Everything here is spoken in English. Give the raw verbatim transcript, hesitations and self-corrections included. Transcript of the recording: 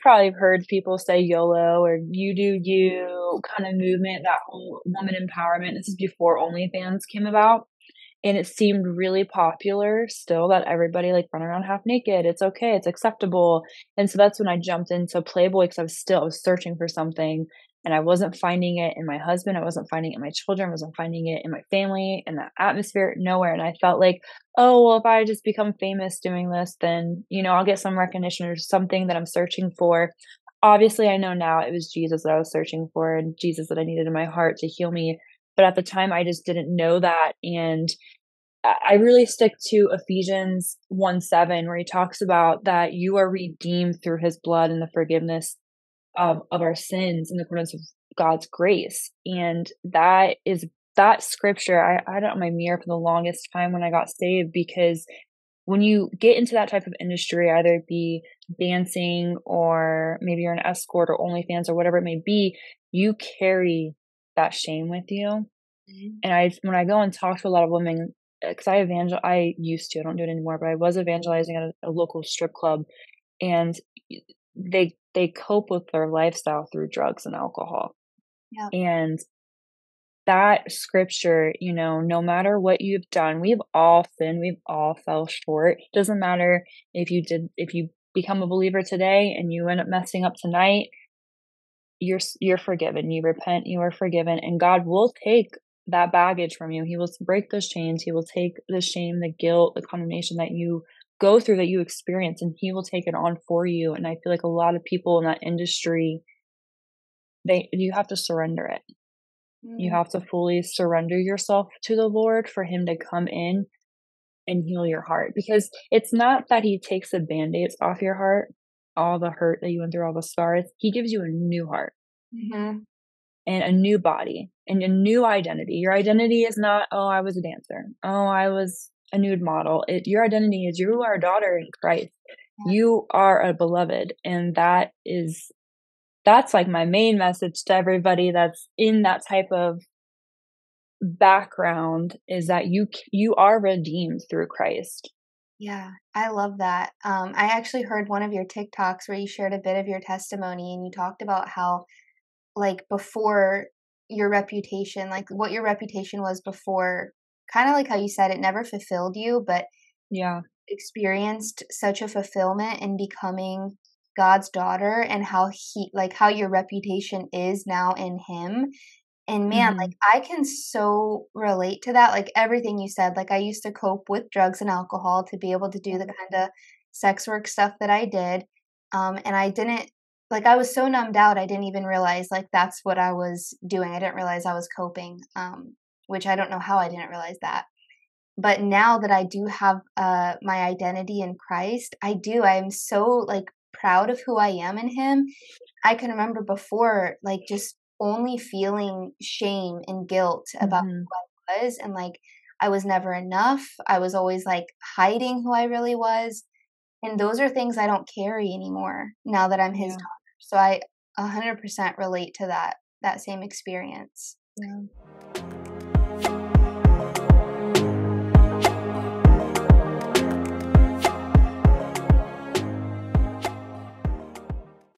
probably heard people say YOLO or you do you kind of movement, that whole woman empowerment. This is before OnlyFans came about. And it seemed really popular still that everybody like run around half naked. It's okay. It's acceptable. And so that's when I jumped into Playboy, because I was still I was searching for something and I wasn't finding it in my husband. I wasn't finding it in my children. I wasn't finding it in my family, in that atmosphere, nowhere. And I felt like, oh, well, if I just become famous doing this, then, you know, I'll get some recognition or something that I'm searching for. Obviously, I know now it was Jesus that I was searching for and Jesus that I needed in my heart to heal me. But at the time, I just didn't know that. And I really stick to Ephesians one seven, where he talks about that you are redeemed through his blood and the forgiveness of, of our sins in the accordance of God's grace. And that is that scripture. I, I had it on my mirror for the longest time when I got saved, because when you get into that type of industry, either it be dancing or maybe you're an escort or OnlyFans or whatever it may be, you carry that shame with you. Mm-hmm. And I, when I go and talk to a lot of women, because I evangel, I used to, I don't do it anymore, but I was evangelizing at a, a local strip club, and they they cope with their lifestyle through drugs and alcohol. Yeah. And that scripture, you know, no matter what you've done, we've all sinned, we've all fell short. It doesn't matter if you did, if you become a believer today and you end up messing up tonight, You're you're forgiven. You repent, you are forgiven, and God will take that baggage from you. He will break those chains. He will take the shame, the guilt, the condemnation that you go through, that you experience, and He will take it on for you. And I feel like a lot of people in that industry, they you have to surrender it. Mm. You have to fully surrender yourself to the Lord for Him to come in and heal your heart. Because it's not that He takes the band-aids off your heart, all the hurt that you went through, all the scars. He gives you a new heart. Mm-hmm. And a new body and a new identity. Your identity is not, oh, I was a dancer. Oh, I was a nude model. It, your identity is you are a daughter in Christ. Yeah. You are a beloved. And that is, that's like my main message to everybody that's in that type of background, is that you, you are redeemed through Christ. Yeah, I love that. Um, I actually heard one of your TikToks where you shared a bit of your testimony, and you talked about how, like, before your reputation, like what your reputation was before, kind of like how you said it never fulfilled you, but yeah, experienced such a fulfillment in becoming God's daughter, and how he, like, how your reputation is now in Him. And man, mm-hmm. like I can so relate to that. Like everything you said, like I used to cope with drugs and alcohol to be able to do the kind of sex work stuff that I did. Um, and I didn't, like I was so numbed out. I didn't even realize like that's what I was doing. I didn't realize I was coping, um, which I don't know how I didn't realize that. But now that I do have uh, my identity in Christ, I do. I'm so like proud of who I am in Him. I can remember before, like just only feeling shame and guilt about mm-hmm. who I was. And like, I was never enough. I was always like hiding who I really was. And those are things I don't carry anymore now that I'm His yeah. daughter. So I one hundred percent relate to that, that same experience. Yeah.